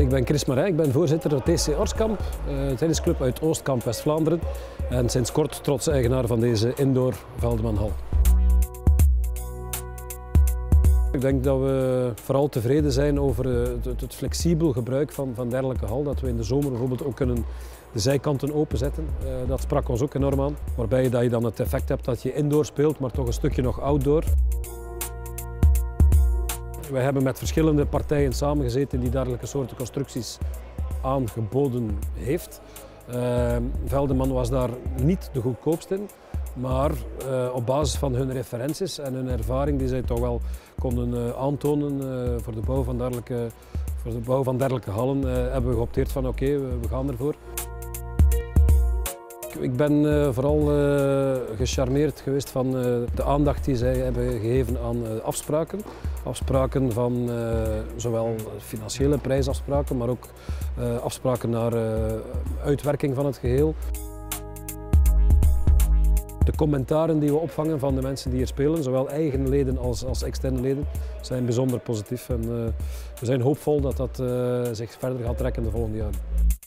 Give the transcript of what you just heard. Ik ben Chris Marijn, ik ben voorzitter van TC Orscamp, een tennisclub uit Oostkamp, West-Vlaanderen. En sinds kort trots eigenaar van deze indoor Veldemanhal. Ik denk dat we vooral tevreden zijn over het flexibel gebruik van dergelijke hal. Dat we in de zomer bijvoorbeeld ook kunnen de zijkanten openzetten. Dat sprak ons ook enorm aan. Waarbij dat je dan het effect hebt dat je indoor speelt, maar toch een stukje nog outdoor. Wij hebben met verschillende partijen samengezeten die dergelijke soorten constructies aangeboden heeft. Veldeman was daar niet de goedkoopst in, maar op basis van hun referenties en hun ervaring die zij toch wel konden aantonen voor de bouw van dergelijke hallen, hebben we geopteerd van oké, we gaan ervoor. Ik ben vooral gecharmeerd geweest van de aandacht die zij hebben gegeven aan afspraken. Afspraken van zowel financiële prijsafspraken, maar ook afspraken naar uitwerking van het geheel. De commentaren die we opvangen van de mensen die hier spelen, zowel eigen leden als externe leden, zijn bijzonder positief. En we zijn hoopvol dat dat zich verder gaat trekken de volgende jaren.